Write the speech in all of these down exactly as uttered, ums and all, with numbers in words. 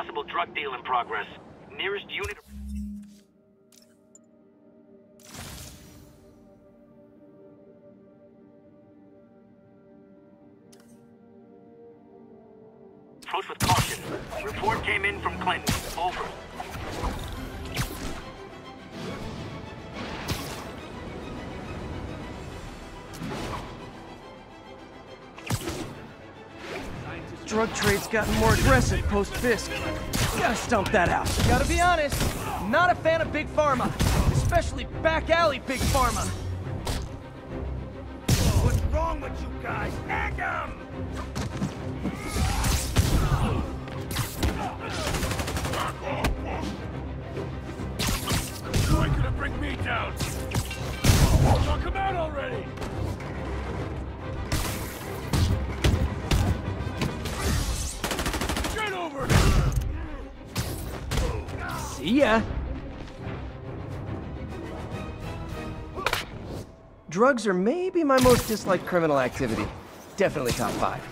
possible drug deal in progress. Nearest unit... Approach with caution. Report came in from Clinton. Over. Drug trade's gotten more aggressive post-Fisk. Gotta stomp that out. Gotta be honest, not a fan of Big Pharma. Especially back-alley Big Pharma. What's wrong with you guys? Egg 'em! You're gonna bring me down! I'll come out already! Yeah. Drugs are maybe my most disliked criminal activity. Definitely top five.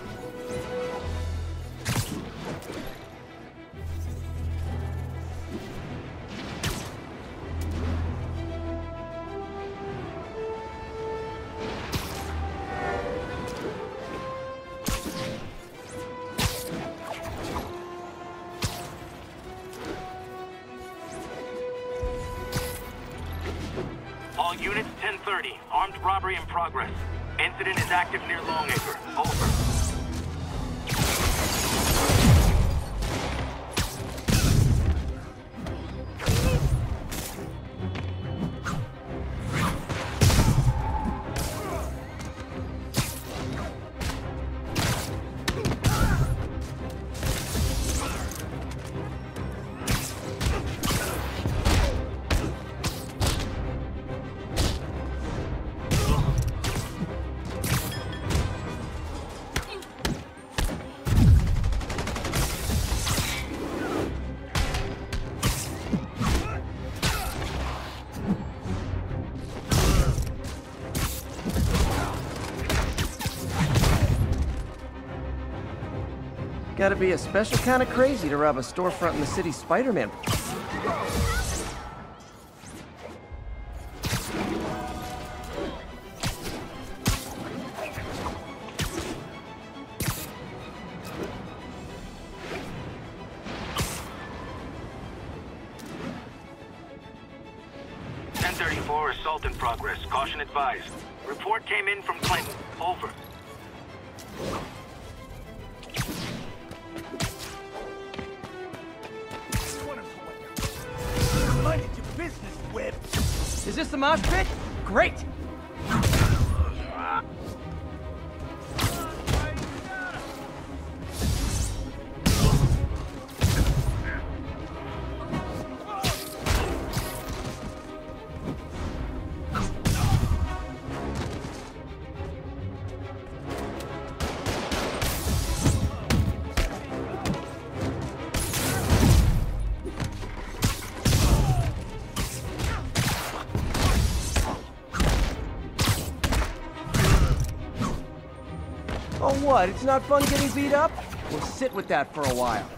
Units ten thirty, armed robbery in progress. Incident is active near Longacre. Over. Gotta be a special kind of crazy to rob a storefront in the city's Spider-Man. ten thirty-four, assault in progress. Caution advised. Report came in from Clinton. Over. Is this the mosh pit? Great! What? It's not fun getting beat up? We'll sit with that for a while.